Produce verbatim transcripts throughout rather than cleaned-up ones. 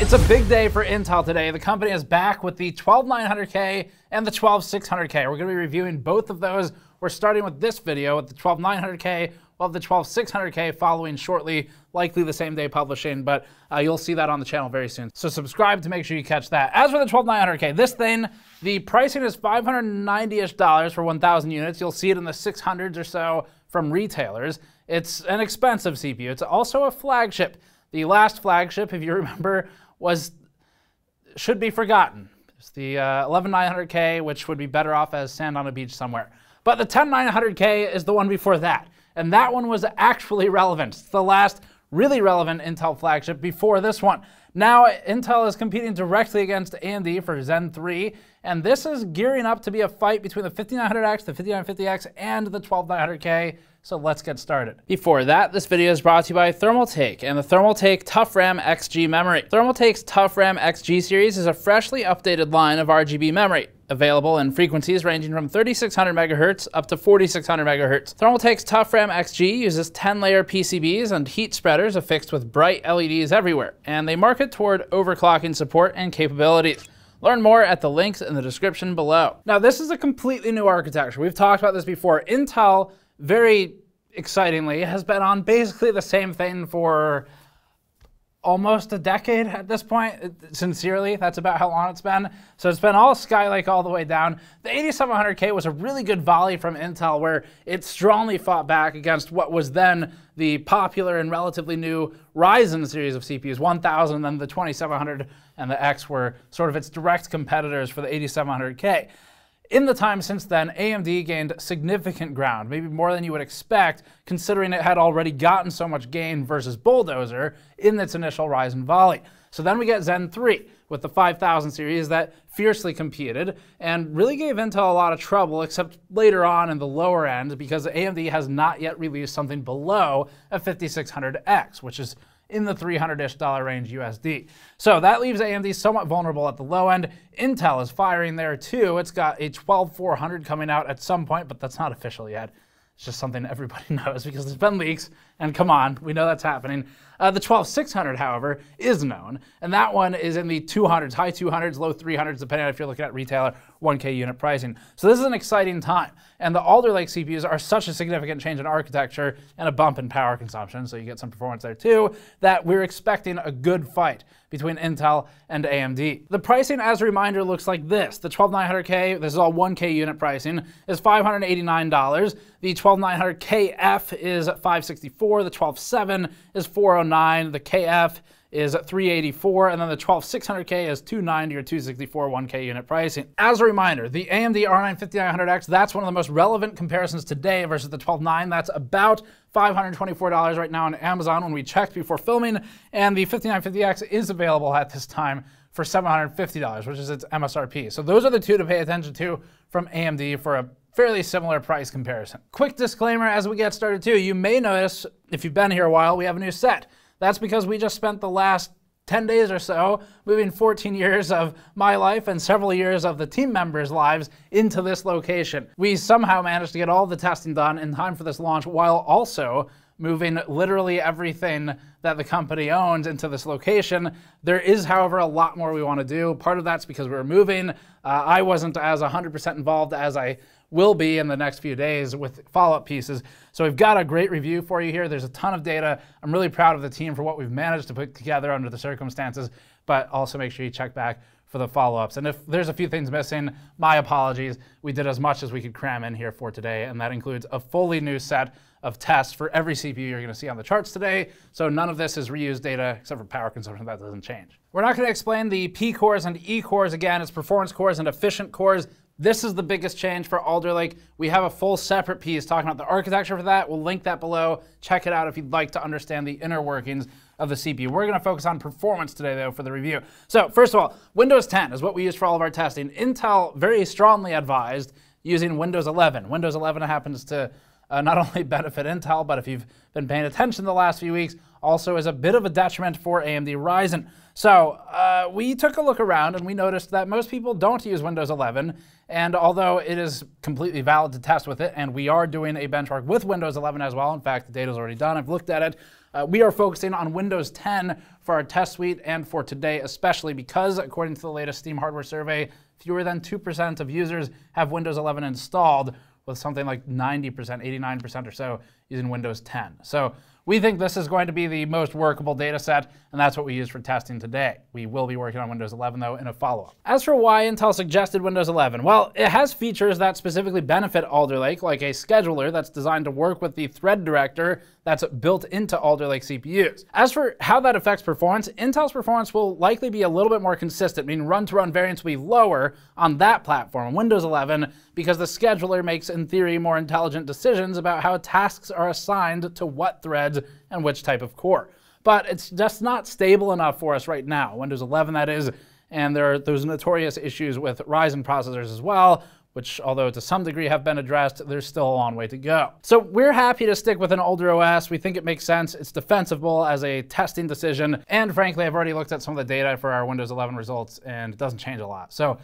It's a big day for Intel today. The company is back with the twelve nine hundred K and the twelve six hundred K. We're going to be reviewing both of those. We're starting with this video with the twelve nine hundred K, while the twelve six hundred K following shortly, likely the same day publishing, but uh, you'll see that on the channel very soon. So subscribe to make sure you catch that. As for the twelve nine hundred K, this thing, the pricing is five hundred ninety-ish dollars for one thousand units. You'll see it in the six hundreds or so from retailers. It's an expensive C P U. It's also a flagship. The last flagship, if you remember, was should be forgotten. It's the uh, eleven nine hundred K, which would be better off as sand on a beach somewhere. But the ten nine hundred K is the one before that, and that one was actually relevant. It's the last really relevant Intel flagship before this one. Now Intel is competing directly against A M D for Zen three, and this is gearing up to be a fight between the fifty nine hundred X, the fifty nine fifty X, and the twelve nine hundred K. So let's get started. Before that, this video is brought to you by Thermaltake and the Thermaltake ToughRAM X G memory. Thermaltake's ToughRAM X G series is a freshly updated line of R G B memory, available in frequencies ranging from thirty-six hundred megahertz up to forty-six hundred megahertz. Thermaltake's ToughRAM X G uses ten layer P C Bs and heat spreaders affixed with bright L E Ds everywhere, and they market toward overclocking support and capabilities. Learn more at the links in the description below. Now, this is a completely new architecture. We've talked about this before. Intel, very excitingly, has been on basically the same thing for almost a decade at this point. Sincerely, that's about how long it's been. So it's been all Skylake all the way down. The eighty-seven hundred K was a really good volley from Intel, where it strongly fought back against what was then the popular and relatively new Ryzen series of C P Us. one thousand and then the twenty-seven hundred and the X were sort of its direct competitors for the eighty-seven hundred K. In the time since then, A M D gained significant ground, maybe more than you would expect, considering it had already gotten so much gain versus Bulldozer in its initial Ryzen volley. So then we get Zen three with the five thousand series that fiercely competed and really gave Intel a lot of trouble, except later on in the lower end, because A M D has not yet released something below a fifty-six hundred X, which is in the three hundred-ish dollar range U S D. So that leaves A M D somewhat vulnerable at the low end. Intel is firing there too. It's got a twelve four hundred coming out at some point, but that's not official yet. It's just something everybody knows because there's been leaks, and come on, we know that's happening. Uh, the twelve six hundred, however, is known, and that one is in the two hundreds, high two hundreds, low three hundreds, depending on if you're looking at retailer one K unit pricing. So this is an exciting time, and the Alder Lake C P Us are such a significant change in architecture and a bump in power consumption, so you get some performance there too, that we're expecting a good fight between Intel and A M D. The pricing, as a reminder, looks like this. The twelve nine hundred K, this is all one K unit pricing, is five hundred eighty-nine dollars. The twelve nine hundred K F is five hundred sixty-four dollars. The twelve seven is four hundred nine dollars. The K F is three hundred eighty-four dollars, and then the twelve six hundred K is two hundred ninety dollars or two hundred sixty-four dollars one K unit pricing. As a reminder, the A M D R nine fifty-nine hundred X, that's one of the most relevant comparisons today versus the twelve nine. That's about five hundred twenty-four dollars right now on Amazon when we checked before filming, and the fifty nine fifty X is available at this time for seven hundred fifty dollars, which is its M S R P. So those are the two to pay attention to from A M D for a fairly similar price comparison. Quick disclaimer as we get started too, you may notice, if you've been here a while, we have a new set. That's because we just spent the last ten days or so moving fourteen years of my life and several years of the team members' lives into this location. We somehow managed to get all the testing done in time for this launch while also moving literally everything that the company owns into this location. There is, however, a lot more we want to do. Part of that's because we were moving. Uh, I wasn't as one hundred percent involved as I will be in the next few days with follow-up pieces. So we've got a great review for you here. There's a ton of data. I'm really proud of the team for what we've managed to put together under the circumstances, but also make sure you check back for the follow-ups. And if there's a few things missing, my apologies. We did as much as we could cram in here for today, and that includes a fully new set of tests for every C P U you're gonna see on the charts today. So none of this is reused data except for power consumption, that doesn't change. We're not gonna explain the P cores and E cores again. It's performance cores and efficient cores. This is the biggest change for Alder Lake. We have a full separate piece talking about the architecture for that. We'll link that below. Check it out if you'd like to understand the inner workings of the C P U. We're gonna focus on performance today though for the review. So first of all, Windows ten is what we use for all of our testing. Intel very strongly advised using Windows eleven. Windows eleven happens to uh, not only benefit Intel, but if you've been paying attention the last few weeks, also is a bit of a detriment for A M D Ryzen. So uh, we took a look around and we noticed that most people don't use Windows eleven, and although it is completely valid to test with it, and we are doing a benchmark with Windows eleven as well, in fact the data's already done, I've looked at it, Uh, we are focusing on Windows ten for our test suite and for today especially because, according to the latest Steam hardware survey, fewer than two percent of users have Windows eleven installed, with something like ninety percent, eighty-nine percent or so using Windows ten. So we think this is going to be the most workable data set, and that's what we use for testing today. We will be working on Windows eleven, though, in a follow-up. As for why Intel suggested Windows eleven, well, it has features that specifically benefit Alder Lake, like a scheduler that's designed to work with the thread director that's built into Alder Lake C P Us. As for how that affects performance, Intel's performance will likely be a little bit more consistent, meaning run-to-run variance will be lower on that platform, Windows eleven, because the scheduler makes, in theory, more intelligent decisions about how tasks are assigned to what threads and which type of core. But it's just not stable enough for us right now, Windows eleven that is, and there are those notorious issues with Ryzen processors as well, which, although to some degree have been addressed, there's still a long way to go. So we're happy to stick with an older O S. We think it makes sense. It's defensible as a testing decision, and frankly, I've already looked at some of the data for our Windows eleven results, and it doesn't change a lot. So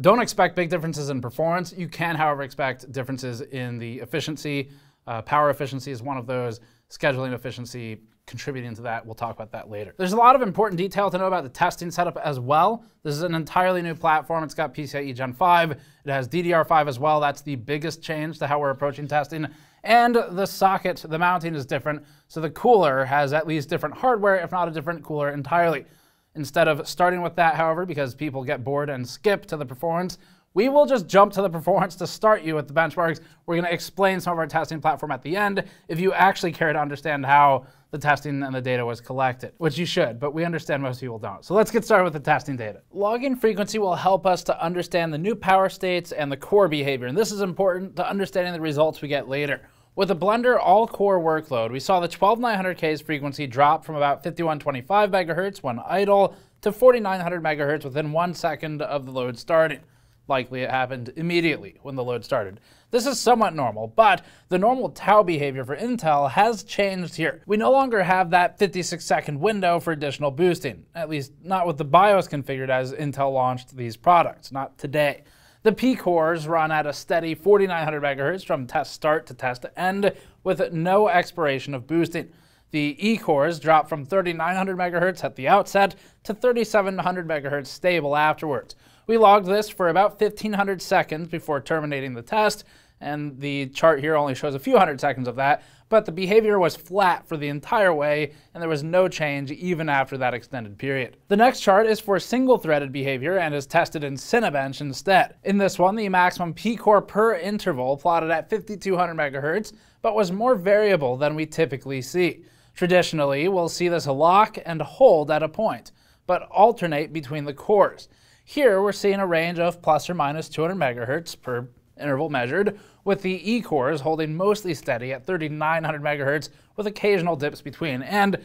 don't expect big differences in performance. You can, however, expect differences in the efficiency. Uh, power efficiency is one of those. Scheduling efficiency contributing to that. We'll talk about that later. There's a lot of important detail to know about the testing setup as well. This is an entirely new platform. It's got PCIe Gen five. It has D D R five as well. That's the biggest change to how we're approaching testing. And the socket, the mounting is different. So the cooler has at least different hardware, if not a different cooler entirely. Instead of starting with that, however, because people get bored and skip to the performance, we will just jump to the performance to start you with the benchmarks. We're going to explain some of our testing platform at the end if you actually care to understand how the testing and the data was collected, which you should, but we understand most people don't. So let's get started with the testing data. Login frequency will help us to understand the new power states and the core behavior, and this is important to understanding the results we get later. With the Blender all-core workload, we saw the twelve nine hundred K's frequency drop from about fifty-one twenty-five megahertz when idle to forty-nine hundred megahertz within one second of the load starting. Likely it happened immediately when the load started. This is somewhat normal, but the normal tau behavior for Intel has changed here. We no longer have that fifty-six second window for additional boosting, at least not with the BIOS configured as Intel launched these products, not today. The P cores run at a steady forty-nine hundred megahertz from test start to test end with no expiration of boosting. The E cores drop from thirty-nine hundred megahertz at the outset to thirty-seven hundred megahertz stable afterwards. We logged this for about fifteen hundred seconds before terminating the test, and the chart here only shows a few hundred seconds of that, but the behavior was flat for the entire way, and there was no change even after that extended period. The next chart is for single-threaded behavior and is tested in Cinebench instead. In this one, the maximum P core per interval plotted at fifty-two hundred megahertz, but was more variable than we typically see. Traditionally, we'll see this lock and hold at a point, but alternate between the cores. Here, we're seeing a range of plus or minus two hundred megahertz per interval measured, with the E cores holding mostly steady at thirty-nine hundred megahertz with occasional dips between. And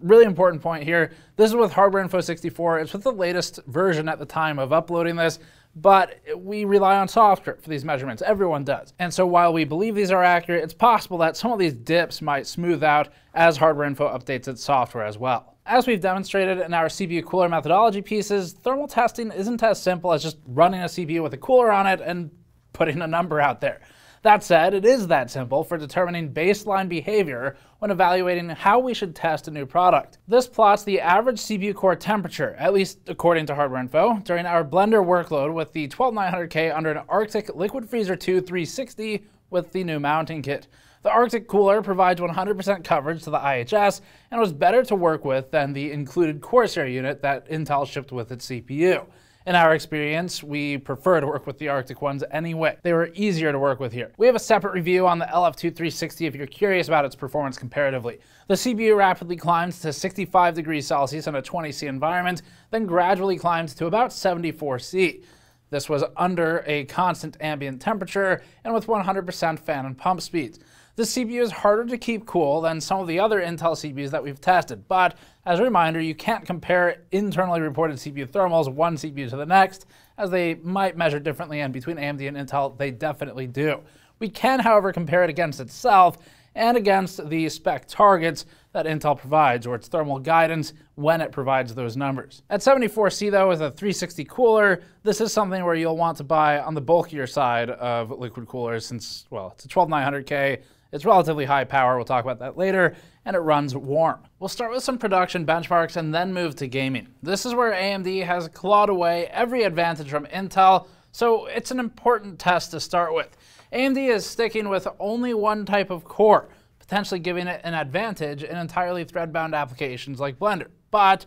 really important point here, this is with Hardware Info sixty-four. It's with the latest version at the time of uploading this, but we rely on software for these measurements. Everyone does. And so while we believe these are accurate, it's possible that some of these dips might smooth out as Hardware Info updates its software as well. As we've demonstrated in our C P U cooler methodology pieces, thermal testing isn't as simple as just running a C P U with a cooler on it and putting a number out there. That said, it is that simple for determining baseline behavior when evaluating how we should test a new product. This plots the average C P U core temperature, at least according to Hardware Info, during our Blender workload with the twelve nine hundred K under an Arctic Liquid Freezer two three sixty with the new mounting kit. The Arctic cooler provides one hundred percent coverage to the I H S and was better to work with than the included Corsair unit that Intel shipped with its C P U. In our experience, we prefer to work with the Arctic ones anyway. They were easier to work with here. We have a separate review on the L F two three sixty if you're curious about its performance comparatively. The C P U rapidly climbs to sixty-five degrees Celsius in a twenty C environment, then gradually climbs to about seventy-four C. This was under a constant ambient temperature and with one hundred percent fan and pump speeds. The C P U is harder to keep cool than some of the other Intel C P Us that we've tested, but as a reminder, you can't compare internally reported C P U thermals one C P U to the next, as they might measure differently, and between A M D and Intel, they definitely do. We can, however, compare it against itself and against the spec targets that Intel provides, or its thermal guidance when it provides those numbers. At seventy-four C, though, with a three sixty cooler, this is something where you'll want to buy on the bulkier side of liquid coolers since, well, it's a twelve nine hundred K. It's relatively high power, we'll talk about that later, and it runs warm. We'll start with some production benchmarks and then move to gaming. This is where A M D has clawed away every advantage from Intel, so it's an important test to start with. A M D is sticking with only one type of core, potentially giving it an advantage in entirely thread-bound applications like Blender, but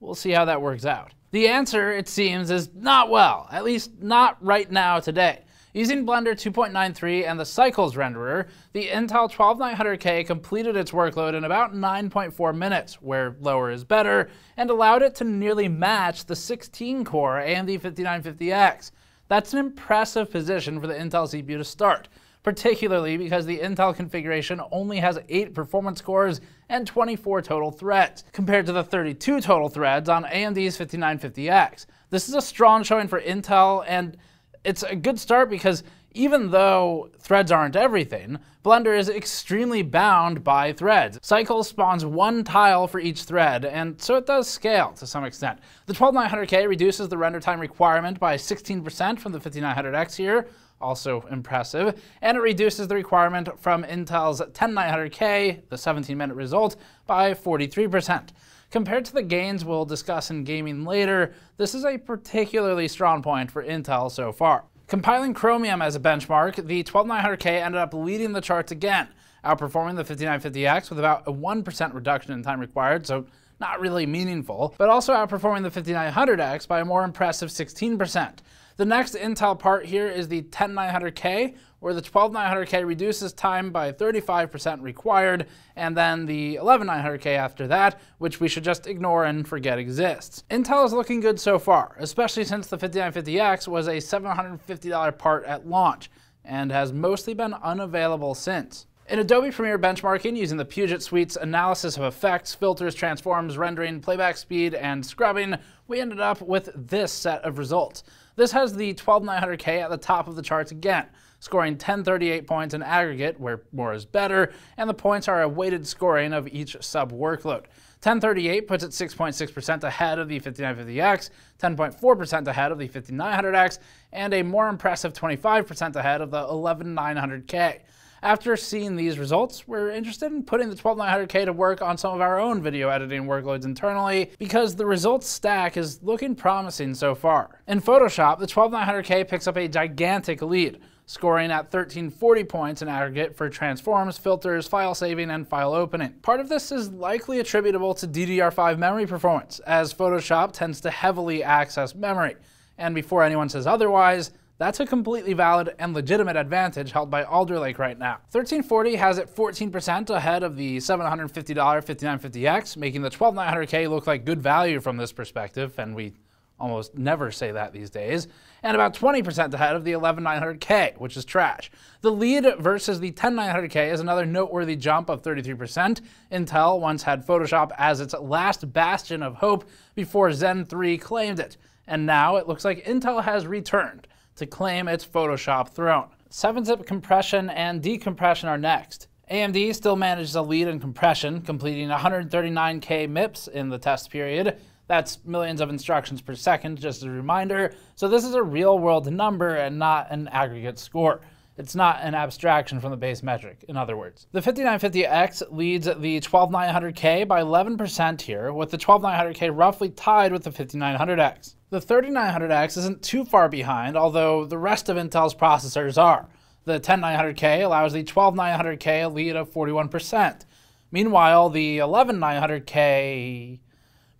we'll see how that works out. The answer, it seems, is not well, at least not right now today. Using Blender two point nine three and the Cycles renderer, the Intel twelve nine hundred K completed its workload in about nine point four minutes, where lower is better, and allowed it to nearly match the sixteen core A M D fifty nine fifty X. That's an impressive position for the Intel C P U to start, particularly because the Intel configuration only has eight performance cores and twenty four total threads, compared to the thirty two total threads on A M D's fifty nine fifty X. This is a strong showing for Intel, and it's a good start because even though threads aren't everything, Blender is extremely bound by threads. Cycles spawns one tile for each thread, and so it does scale to some extent. The twelve nine hundred K reduces the render time requirement by sixteen percent from the fifty nine hundred X here, also impressive, and it reduces the requirement from Intel's ten nine hundred K, the seventeen minute result, by forty three percent. Compared to the gains we'll discuss in gaming later, this is a particularly strong point for Intel so far. Compiling Chromium as a benchmark, the twelve nine hundred K ended up leading the charts again, outperforming the fifty nine fifty X with about a one percent reduction in time required, so not really meaningful, but also outperforming the fifty nine hundred X by a more impressive sixteen percent. The next Intel part here is the ten nine hundred K, where the twelve nine hundred K reduces time by thirty five percent required, and then the eleven nine hundred K after that, which we should just ignore and forget exists. Intel is looking good so far, especially since the fifty nine fifty X was a seven hundred fifty dollar part at launch, and has mostly been unavailable since. In Adobe Premiere benchmarking, using the Puget Suite's analysis of effects, filters, transforms, rendering, playback speed, and scrubbing, we ended up with this set of results. This has the twelve nine hundred K at the top of the charts again, scoring one thousand thirty eight points in aggregate, where more is better, and the points are a weighted scoring of each sub-workload. ten thirty eight puts it six point six percent ahead of the fifty nine fifty X, ten point four percent ahead of the fifty nine hundred X, and a more impressive twenty five percent ahead of the eleven nine hundred K. After seeing these results, we're interested in putting the twelve nine hundred K to work on some of our own video editing workloads internally, because the results stack is looking promising so far. In Photoshop, the twelve nine hundred K picks up a gigantic lead, scoring at one thousand three hundred forty points in aggregate for transforms, filters, file saving, and file opening. Part of this is likely attributable to D D R five memory performance, as Photoshop tends to heavily access memory, and before anyone says otherwise, that's a completely valid and legitimate advantage held by Alder Lake right now. thirteen forty has it fourteen percent ahead of the seven hundred fifty dollar fifty nine fifty X, making the twelve nine hundred K look like good value from this perspective, and we almost never say that these days, and about twenty percent ahead of the eleven nine hundred K, which is trash. The lead versus the ten nine hundred K is another noteworthy jump of thirty three percent. Intel once had Photoshop as its last bastion of hope before Zen three claimed it, and now it looks like Intel has returned to claim its Photoshop throne. seven zip compression and decompression are next. A M D still manages a lead in compression, completing one hundred thirty nine K MIPS in the test period. That's millions of instructions per second, just as a reminder. So this is a real-world number and not an aggregate score. It's not an abstraction from the base metric, in other words. The fifty nine fifty X leads the twelve nine hundred K by eleven percent here, with the twelve nine hundred K roughly tied with the fifty nine hundred X. The thirty nine hundred X isn't too far behind, although the rest of Intel's processors are. The ten nine hundred K allows the twelve nine hundred K a lead of forty one percent. Meanwhile, the eleven nine hundred K...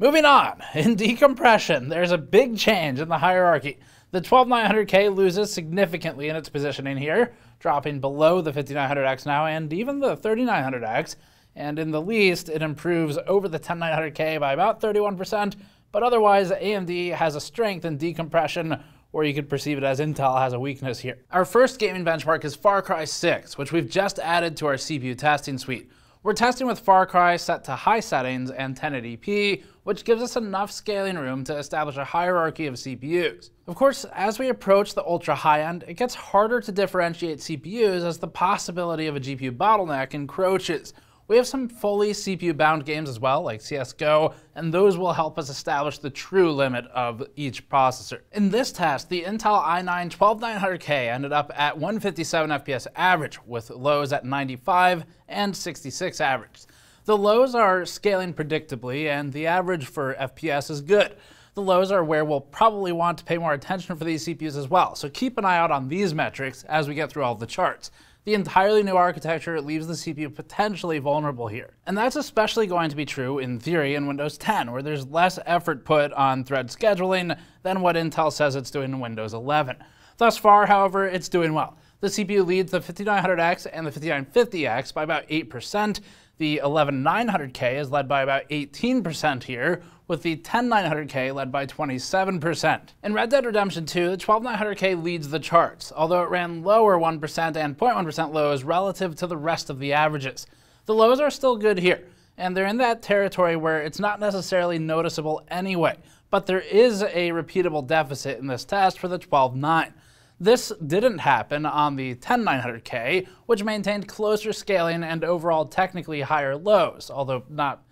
Moving on, in decompression, there's a big change in the hierarchy. The twelve nine hundred K loses significantly in its positioning here, dropping below the fifty nine hundred X now and even the thirty nine hundred X, and in the least it improves over the ten nine hundred K by about thirty one percent, but otherwise A M D has a strength in decompression, or you could perceive it as Intel has a weakness here. Our first gaming benchmark is Far Cry six, which we've just added to our C P U testing suite. We're testing with Far Cry set to high settings and ten eighty p, which gives us enough scaling room to establish a hierarchy of C P Us. Of course, as we approach the ultra high end, it gets harder to differentiate C P Us as the possibility of a G P U bottleneck encroaches. We have some fully C P U-bound games as well, like C S G O, and those will help us establish the true limit of each processor. In this test, the Intel i nine twelve nine hundred K ended up at one fifty-seven F P S average, with lows at ninety-five and sixty-six average. The lows are scaling predictably, and the average for F P S is good. The lows are where we'll probably want to pay more attention for these C P Us as well, so keep an eye out on these metrics as we get through all the charts. The entirely new architecture leaves the C P U potentially vulnerable here. And that's especially going to be true, in theory, in Windows ten, where there's less effort put on thread scheduling than what Intel says it's doing in Windows eleven. Thus far, however, it's doing well. The C P U leads the fifty-nine hundred X and the fifty-nine fifty X by about eight percent. The eleven nine hundred K is led by about eighteen percent here, with the ten nine hundred K led by twenty-seven percent. In Red Dead Redemption two, the twelve nine hundred K leads the charts, although it ran lower one percent and zero point one percent lows relative to the rest of the averages. The lows are still good here, and they're in that territory where it's not necessarily noticeable anyway, but there is a repeatable deficit in this test for the twelve nine. This didn't happen on the ten nine hundred K, which maintained closer scaling and overall technically higher lows, although not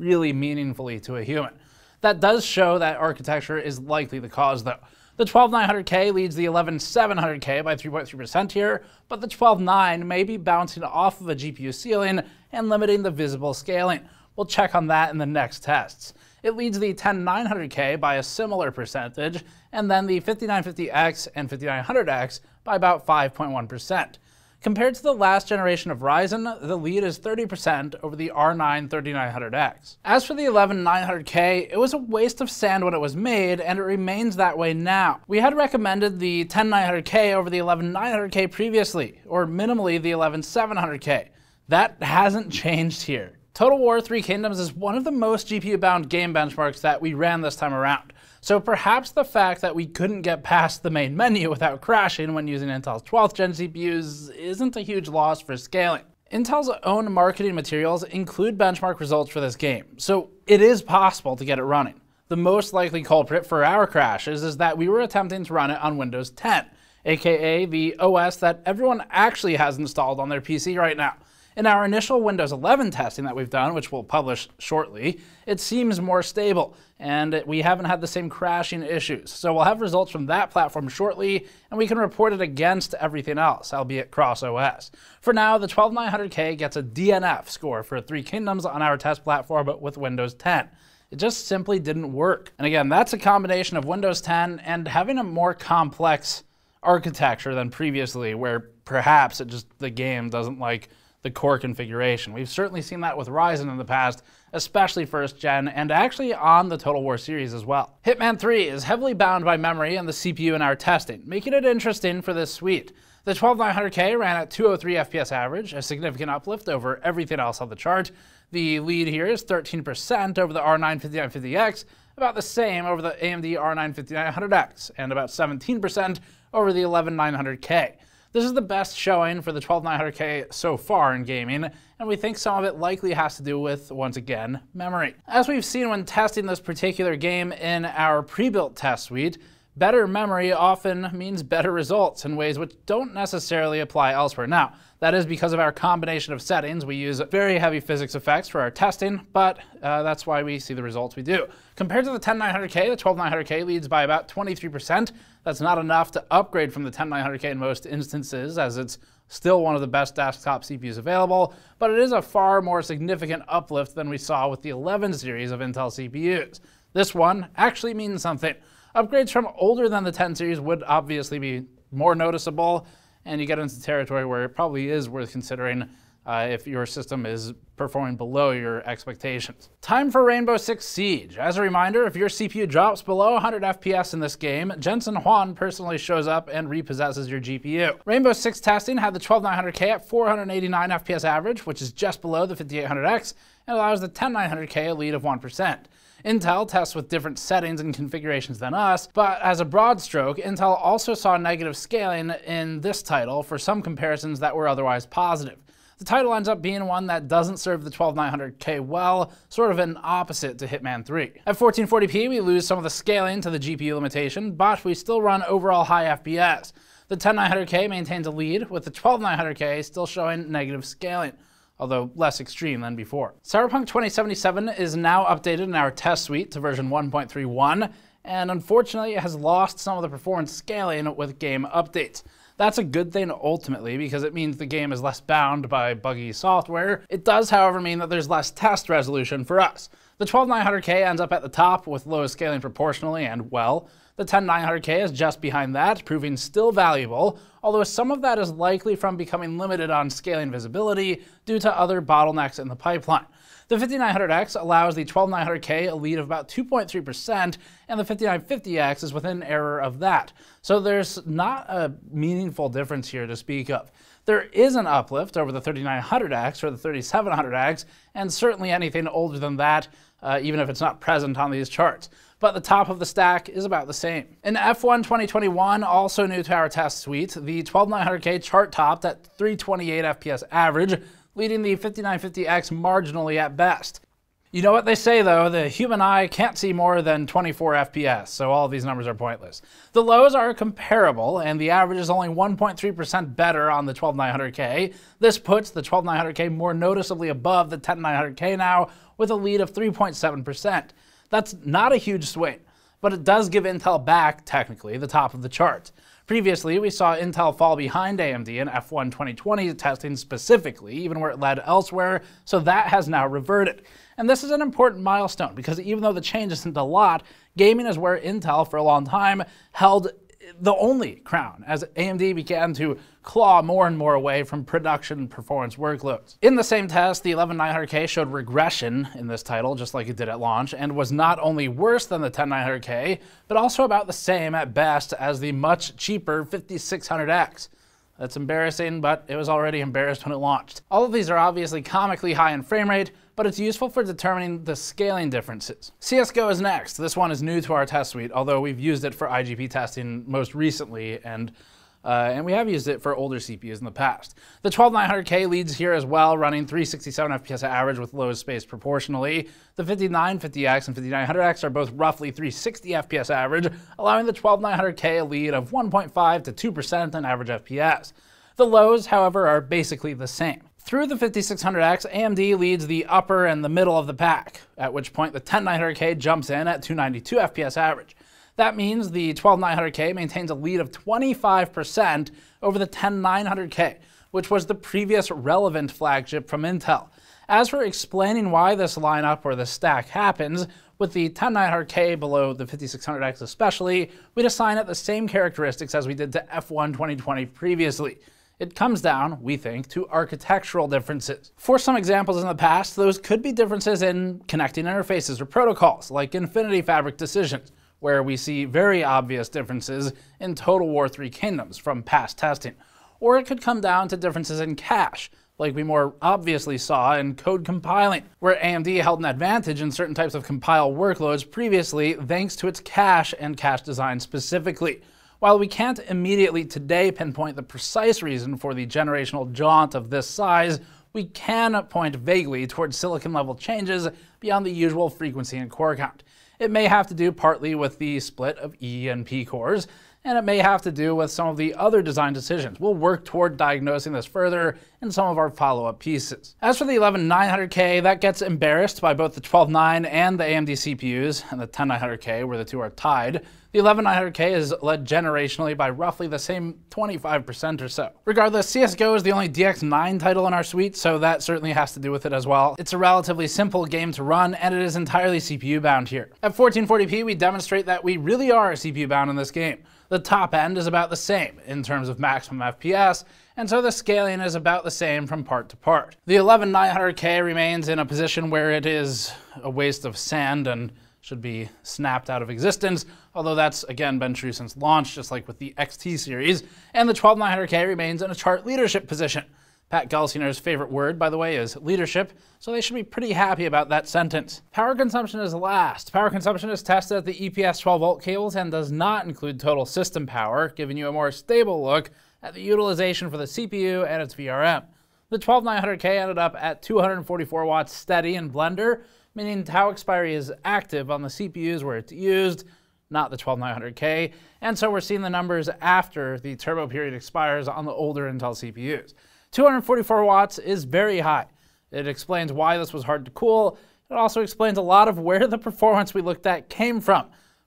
really meaningfully to a human. That does show that architecture is likely the cause, though. The twelve nine hundred K leads the eleven seven hundred K by three point three percent here, but the twelve nine may be bouncing off of a G P U ceiling and limiting the visible scaling. We'll check on that in the next tests. It leads the ten nine hundred K by a similar percentage, and then the fifty-nine fifty X and fifty-nine hundred X by about five point one percent. Compared to the last generation of Ryzen, the lead is thirty percent over the R nine thirty-nine hundred X. As for the eleven nine hundred K, it was a waste of sand when it was made, and it remains that way now. We had recommended the ten nine hundred K over the eleven nine hundred K previously, or minimally the eleven seven hundred K. That hasn't changed here. Total War Three Kingdoms is one of the most G P U-bound game benchmarks that we ran this time around, so perhaps the fact that we couldn't get past the main menu without crashing when using Intel's twelfth gen C P Us isn't a huge loss for scaling. Intel's own marketing materials include benchmark results for this game, so it is possible to get it running. The most likely culprit for our crashes is that we were attempting to run it on Windows ten, aka the O S that everyone actually has installed on their P C right now. In our initial Windows eleven testing that we've done, which we'll publish shortly, it seems more stable, and we haven't had the same crashing issues. So we'll have results from that platform shortly, and we can report it against everything else, albeit cross O S. For now, the twelve nine hundred K gets a D N F score for Three Kingdoms on our test platform with Windows ten. It just simply didn't work. And again, that's a combination of Windows ten and having a more complex architecture than previously, where perhaps it just the game doesn't like the core configuration. We've certainly seen that with Ryzen in the past, especially first gen, and actually on the Total War series as well. Hitman three is heavily bound by memory and the C P U in our testing, making it interesting for this suite. The twelve nine hundred K ran at two oh three F P S average, a significant uplift over everything else on the chart. The lead here is thirteen percent over the R nine fifty-nine fifty X, about the same over the A M D R nine fifty-nine hundred X, and about seventeen percent over the eleven nine hundred K. This is the best showing for the twelve nine hundred K so far in gaming, and we think some of it likely has to do with, once again, memory. As we've seen when testing this particular game in our pre-built test suite, better memory often means better results in ways which don't necessarily apply elsewhere. Now, that is because of our combination of settings. We use very heavy physics effects for our testing, but uh, that's why we see the results we do. Compared to the ten nine hundred K, the twelve nine hundred K leads by about twenty-three percent. That's not enough to upgrade from the ten nine hundred K in most instances, as it's still one of the best desktop C P Us available, but it is a far more significant uplift than we saw with the eleven series of Intel C P Us. This one actually means something. Upgrades from older than the ten series would obviously be more noticeable, and you get into territory where it probably is worth considering uh, if your system is performing below your expectations. Time for Rainbow Six Siege. As a reminder, if your C P U drops below one hundred F P S in this game, Jensen Huan personally shows up and repossesses your G P U. Rainbow Six testing had the twelve nine hundred K at four eighty-nine F P S average, which is just below the fifty-eight hundred X, and allows the ten nine hundred K a lead of one percent. Intel tests with different settings and configurations than us, but as a broad stroke, Intel also saw negative scaling in this title for some comparisons that were otherwise positive. The title ends up being one that doesn't serve the twelve nine hundred K well, sort of an opposite to Hitman three. At fourteen forty P, we lose some of the scaling to the G P U limitation, but we still run overall high F P S. The ten nine hundred K maintains a lead, with the twelve nine hundred K still showing negative scaling. although less extreme than before. Cyberpunk twenty seventy-seven is now updated in our test suite to version one point three one, and unfortunately it has lost some of the performance scaling with game updates. That's a good thing ultimately, because it means the game is less bound by buggy software. It does, however, mean that there's less test resolution for us. The twelve nine hundred K ends up at the top with lowest scaling proportionally, and well, the ten nine hundred K is just behind that, proving still valuable, although some of that is likely from becoming limited on scaling visibility due to other bottlenecks in the pipeline. The fifty nine hundred X allows the twelve nine hundred K a lead of about two point three percent, and the fifty nine fifty X is within error of that. So there's not a meaningful difference here to speak of. There is an uplift over the thirty nine hundred X or the thirty seven hundred X, and certainly anything older than that, uh, even if it's not present on these charts. But the top of the stack is about the same. In F one twenty twenty-one, also new to our test suite, the twelve nine hundred K chart topped at three twenty-eight F P S average, leading the fifty nine fifty X marginally at best. You know what they say though, the human eye can't see more than twenty-four F P S, so all these numbers are pointless. The lows are comparable, and the average is only one point three percent better on the twelve nine hundred K. This puts the twelve nine hundred K more noticeably above the ten nine hundred K now, with a lead of three point seven percent. That's not a huge swing, but it does give Intel back, technically, the top of the chart. Previously, we saw Intel fall behind A M D in F one twenty twenty testing specifically, even where it led elsewhere, so that has now reverted. And this is an important milestone, because even though the change isn't a lot, gaming is where Intel, for a long time, held the only crown, as A M D began to claw more and more away from production performance workloads. In the same test, the eleven nine hundred K showed regression in this title, just like it did at launch, and was not only worse than the ten nine hundred K, but also about the same at best as the much cheaper fifty six hundred X. That's embarrassing, but it was already embarrassed when it launched. All of these are obviously comically high in frame rate, but it's useful for determining the scaling differences. C S G O is next. This one is new to our test suite, although we've used it for I G P testing most recently, and uh, and we have used it for older C P Us in the past. The twelve nine hundred K leads here as well, running three sixty-seven F P S average with lowest space proportionally. The fifty nine fifty X and fifty nine hundred X are both roughly three sixty F P S average, allowing the twelve nine hundred K a lead of one point five to two percent in average F P S. The lows, however, are basically the same. Through the fifty six hundred X, A M D leads the upper and the middle of the pack, at which point the ten nine hundred K jumps in at two ninety-two F P S average. That means the twelve nine hundred K maintains a lead of twenty-five percent over the ten nine hundred K, which was the previous relevant flagship from Intel. As for explaining why this lineup or this stack happens, with the ten nine hundred K below the fifty six hundred X especially, we'd assign it the same characteristics as we did to F one twenty twenty previously. It comes down, we think, to architectural differences. For some examples in the past, those could be differences in connecting interfaces or protocols, like Infinity Fabric decisions, where we see very obvious differences in Total War Three Kingdoms from past testing. Or it could come down to differences in cache, like we more obviously saw in code compiling, where A M D held an advantage in certain types of compile workloads previously thanks to its cache and cache design specifically. While we can't immediately today pinpoint the precise reason for the generational jaunt of this size, we can point vaguely towards silicon-level changes beyond the usual frequency and core count. It may have to do partly with the split of E and P cores, and it may have to do with some of the other design decisions. We'll work toward diagnosing this further in some of our follow-up pieces. As for the eleven nine hundred K, that gets embarrassed by both the twelve nine and the A M D C P Us, and the ten nine hundred K, where the two are tied. The eleven nine hundred K is led generationally by roughly the same twenty-five percent or so. Regardless, C S G O is the only D X nine title in our suite, so that certainly has to do with it as well. It's a relatively simple game to run, and it is entirely C P U bound here. At fourteen forty P, we demonstrate that we really are C P U bound in this game. The top end is about the same in terms of maximum F P S, and so the scaling is about the same from part to part. The eleven nine hundred K remains in a position where it is a waste of sand and should be snapped out of existence, although that's again been true since launch, just like with the X T series, and the twelve nine hundred K remains in a chart leadership position. Pat Gelsinger's favorite word, by the way, is leadership, so they should be pretty happy about that sentence. Power consumption is last. Power consumption is tested at the E P S twelve volt cables and does not include total system power, giving you a more stable look at the utilization for the C P U and its V R M. The twelve nine hundred K ended up at two hundred forty-four watts steady in Blender, meaning tau expiry is active on the C P Us where it's used, not the twelve nine hundred K, and so we're seeing the numbers after the turbo period expires on the older Intel C P Us. two hundred forty-four watts is very high. It explains why this was hard to cool. It also explains a lot of where the performance we looked at came from.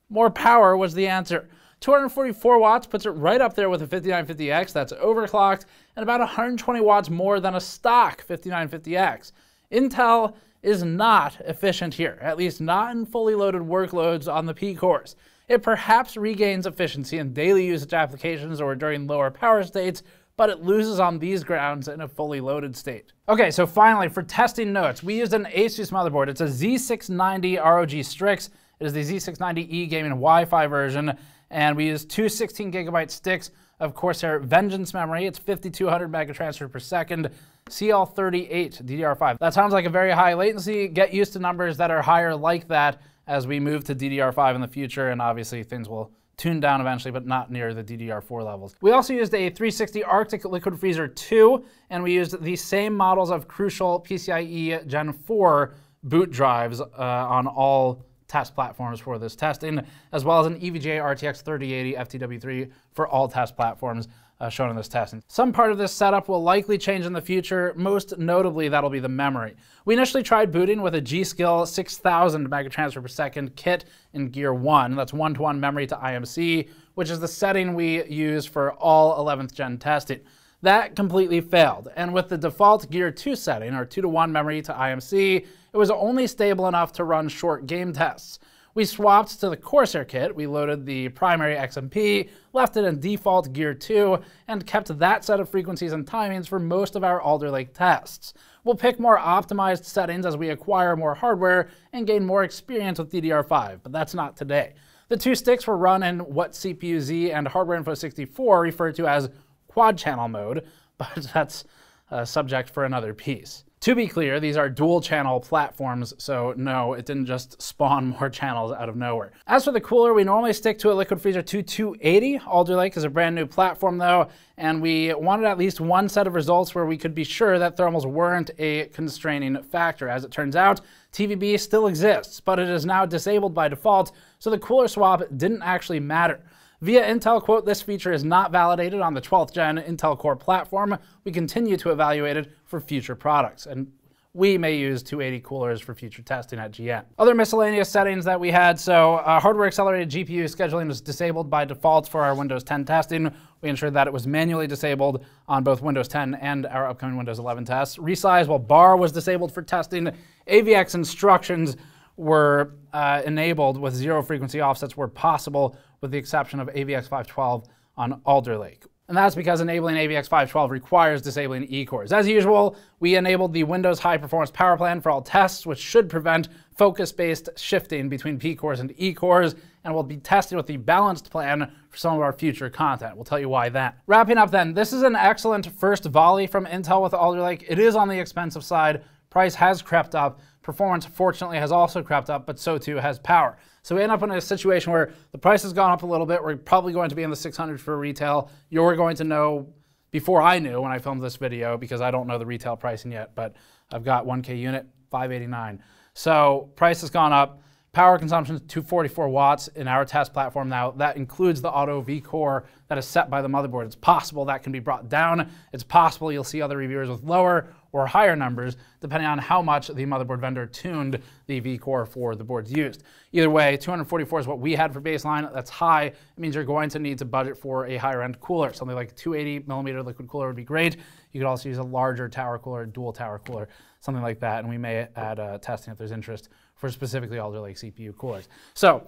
More power was the answer. two hundred forty-four watts puts it right up there with a fifty-nine fifty X that's overclocked, and about one hundred twenty watts more than a stock fifty-nine fifty X. Intel is not efficient here, at least not in fully loaded workloads on the P cores. It perhaps regains efficiency in daily usage applications or during lower power states, but it loses on these grounds in a fully loaded state. Okay, so finally, for testing notes, we used an Asus motherboard. It's a Z six ninety R O G Strix. It is the Z six ninety E gaming Wi-Fi version, and we used two sixteen gigabyte sticks of Corsair Vengeance memory. It's fifty-two hundred megatransfer per second, C L thirty-eight D D R five. That sounds like a very high latency. Get used to numbers that are higher like that as we move to D D R five in the future, and obviously things will tuned down eventually, but not near the D D R four levels. We also used a three sixty Arctic Liquid Freezer two, and we used the same models of Crucial PCIe Gen four boot drives uh, on all test platforms for this testing, as well as an E V G A R T X thirty eighty F T W three for all test platforms uh, shown in this testing. Some part of this setup will likely change in the future, most notably that'll be the memory. We initially tried booting with a G-Skill six thousand megatransfer per second kit in Gear one, that's one to one memory to I M C, which is the setting we use for all eleventh gen testing. That completely failed, and with the default Gear two setting, or two to one memory to I M C, it was only stable enough to run short game tests. We swapped to the Corsair kit, we loaded the primary X M P, left it in default Gear two, and kept that set of frequencies and timings for most of our Alder Lake tests. We'll pick more optimized settings as we acquire more hardware and gain more experience with D D R five, but that's not today. The two sticks were run in what C P U Z and Hardware Info sixty-four refer to as quad channel mode, but that's a subject for another piece. To be clear, these are dual channel platforms, so no, it didn't just spawn more channels out of nowhere. As for the cooler, we normally stick to a Liquid Freezer two two eighty. Alder Lake is a brand new platform though, and we wanted at least one set of results where we could be sure that thermals weren't a constraining factor. As it turns out, T V B still exists, but it is now disabled by default, so the cooler swap didn't actually matter. Via Intel, quote, "This feature is not validated on the twelfth gen Intel Core platform. We continue to evaluate it for future products." And we may use two eighty coolers for future testing at G M. Other miscellaneous settings that we had, so uh, hardware accelerated G P U scheduling was disabled by default for our Windows ten testing. We ensured that it was manually disabled on both Windows ten and our upcoming Windows eleven tests. Resize, well, bar was disabled for testing. A V X instructions were uh, enabled with zero frequency offsets where possible, with the exception of A V X five twelve on Alder Lake. And that's because enabling A V X five twelve requires disabling E-cores. As usual, we enabled the Windows High Performance Power Plan for all tests, which should prevent focus-based shifting between P-cores and E-cores, and we'll be testing with the balanced plan for some of our future content. We'll tell you why then. Wrapping up then, this is an excellent first volley from Intel with Alder Lake. It is on the expensive side. Price has crept up. Performance, fortunately, has also crept up, but so too has power. So we end up in a situation where the price has gone up a little bit. We're probably going to be in the six hundred for retail. You're going to know before I knew when I filmed this video, because I don't know the retail pricing yet, but I've got one K unit, five eighty-nine. So price has gone up. Power consumption is two hundred forty-four watts in our test platform now. That includes the auto V-core that is set by the motherboard. It's possible that can be brought down. It's possible you'll see other reviewers with lower or higher numbers, depending on how much the motherboard vendor tuned the V-core for the boards used. Either way, two hundred forty-four is what we had for baseline. That's high. It means you're going to need to budget for a higher-end cooler. Something like a two eighty millimeter liquid cooler would be great. You could also use a larger tower cooler, dual tower cooler, something like that, and we may add uh, testing if there's interest for specifically Alder Lake C P U coolers. So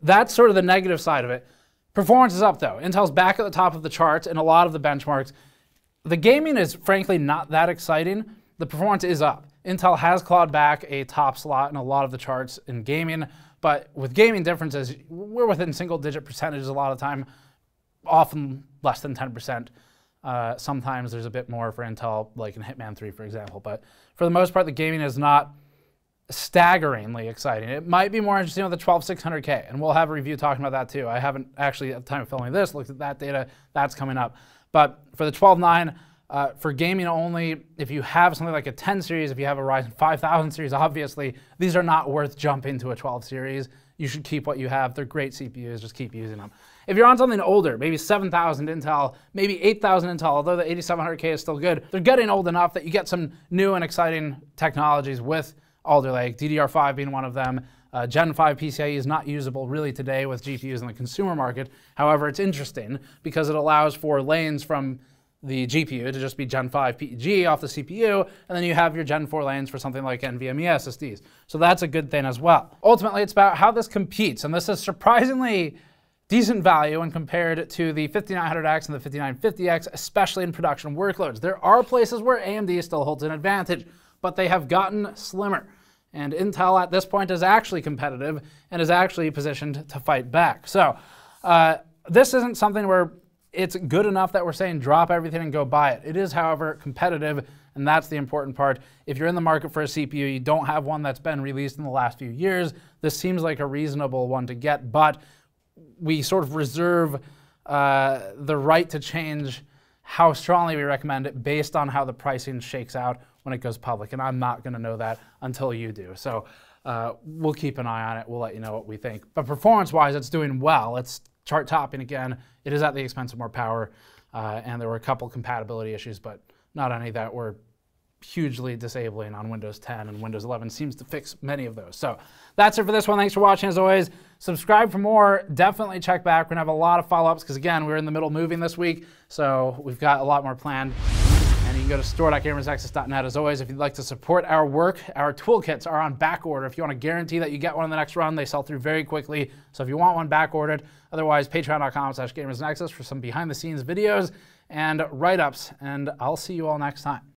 that's sort of the negative side of it. Performance is up though. Intel's back at the top of the charts in a lot of the benchmarks. The gaming is frankly not that exciting. The performance is up. Intel has clawed back a top slot in a lot of the charts in gaming, but with gaming differences, we're within single digit percentages a lot of the time, often less than ten percent. Uh, sometimes there's a bit more for Intel, like in Hitman three, for example, but for the most part, the gaming is not staggeringly exciting. It might be more interesting with the twelve six hundred K, and we'll have a review talking about that too. I haven't actually, at the time of filming this, looked at that data. That's coming up. But for the twelve nine, uh, for gaming only, if you have something like a ten series, if you have a Ryzen five thousand series, obviously, these are not worth jumping to a twelve series. you should keep what you have. They're great C P Us, just keep using them. If you're on something older, maybe seven thousand Intel, maybe eight thousand Intel, although the eighty-seven hundred K is still good, they're getting old enough that you get some new and exciting technologies with Alder Lake, D D R five being one of them. Uh, Gen five P C I E is not usable really today with G P Us in the consumer market. However, it's interesting because it allows for lanes from the G P U to just be Gen five P E G off the C P U, and then you have your Gen four lanes for something like NVMe S S Ds. So that's a good thing as well. Ultimately, it's about how this competes, and this is surprisingly decent value when compared to the fifty-nine hundred X and the fifty-nine fifty X, especially in production workloads. There are places where A M D still holds an advantage, but they have gotten slimmer. And Intel at this point is actually competitive and is actually positioned to fight back. So uh, this isn't something where it's good enough that we're saying drop everything and go buy it. It is, however, competitive, and that's the important part. If you're in the market for a C P U, you don't have one that's been released in the last few years, this seems like a reasonable one to get, but we sort of reserve uh, the right to change how strongly we recommend it based on how the pricing shakes out when it goes public, and I'm not going to know that until you do. So uh, we'll keep an eye on it. We'll let you know what we think. But performance-wise, it's doing well. It's chart topping again. It is at the expense of more power, uh, and there were a couple compatibility issues, but not any that were hugely disabling on Windows ten, and Windows eleven seems to fix many of those. So that's it for this one. Thanks for watching. As always, subscribe for more. Definitely check back. We're going to have a lot of follow-ups because, again, we're in the middle of moving this week, so we've got a lot more planned. And you can go to store dot gamers access dot net as always if you'd like to support our work. Our toolkits are on back order. If you want to guarantee that you get one in the next run, they sell through very quickly. So if you want one, back ordered. Otherwise, patreon dot com slash gamers and access for some behind the scenes videos and write ups. And I'll see you all next time.